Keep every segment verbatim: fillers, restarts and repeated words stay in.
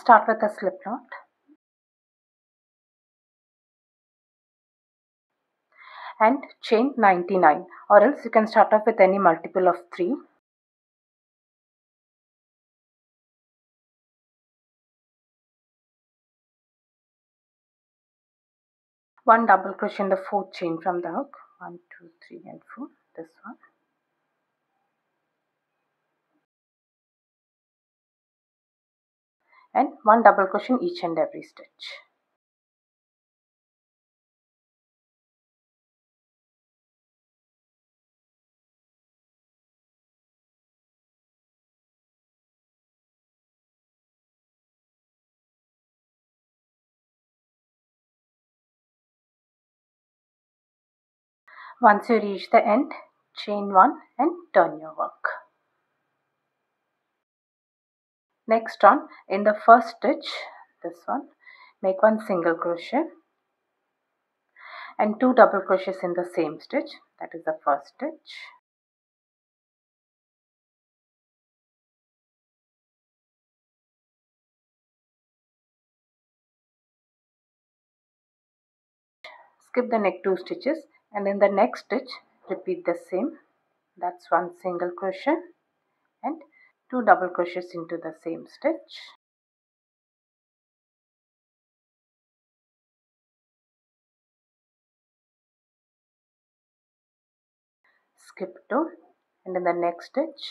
Start with a slip knot. And chain ninety-nine, or else you can start off with any multiple of three. One double crochet in the fourth chain from the hook, one, two, three and four, this one. And one double crochet in each and every stitch. Once you reach the end, chain one and turn your work. Next on, in the first stitch, this one, make one single crochet and two double crochets in the same stitch, that is the first stitch. Skip the next two stitches. And in the next stitch, repeat the same. That's one single crochet and two double crochets into the same stitch. Skip two, and in the next stitch,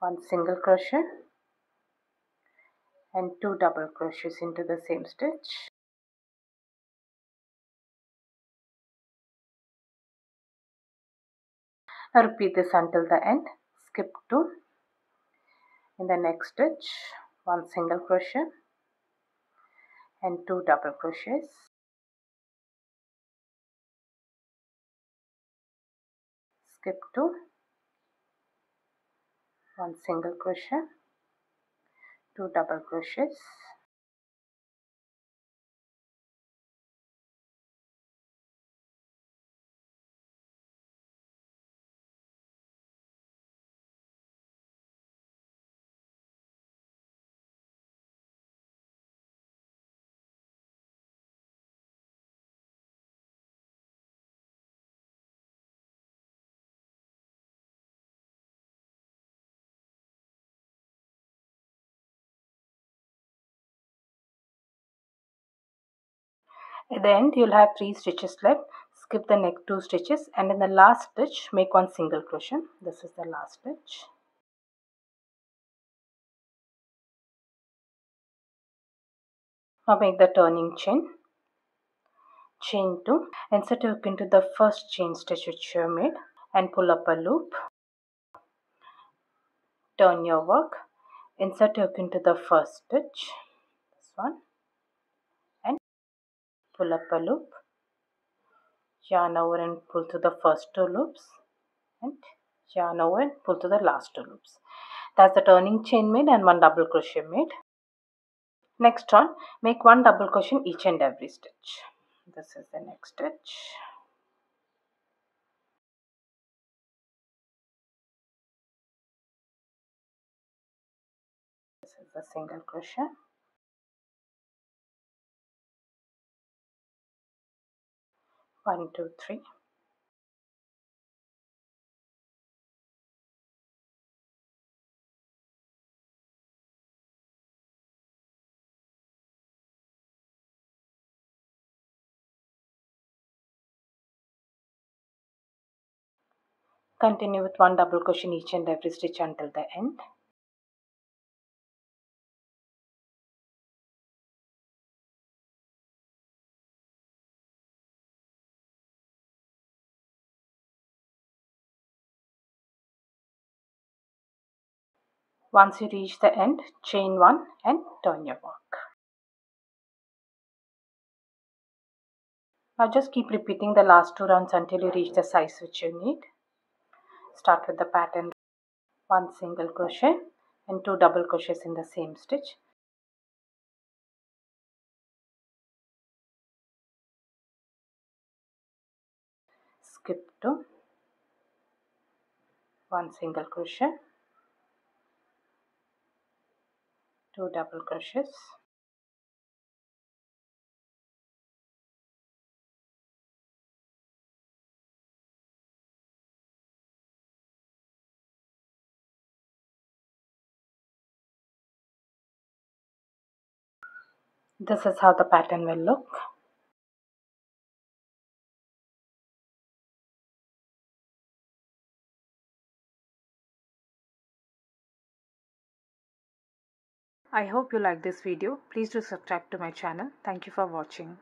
one single crochet and two double crochets into the same stitch. Now repeat this until the end. Skip two. In the next stitch, one single crochet and two double crochets. Skip two. One single crochet, two double crochets. At the end, you'll have three stitches left. Skip the next two stitches, and in the last stitch, make one single crochet. This is the last stitch. Now make the turning chain, chain two, insert your hook into the first chain stitch which you have made and pull up a loop. Turn your work, insert your hook into the first stitch, this one. Pull up a loop, yarn over and pull through the first two loops and yarn over and pull through the last two loops. That's the turning chain made and one double crochet made. Next on, make one double crochet in each and every stitch. This is the next stitch. This is the single crochet. One, two, three. Continue with one double crochet in each and every stitch until the end. Once you reach the end, chain one and turn your work. Now just keep repeating the last two rounds until you reach the size which you need. Start with the pattern, one single crochet and two double crochets in the same stitch. Skip two, one single crochet two double crochets, this is how the pattern will look. I hope you like this video. Please do subscribe to my channel. Thank you for watching.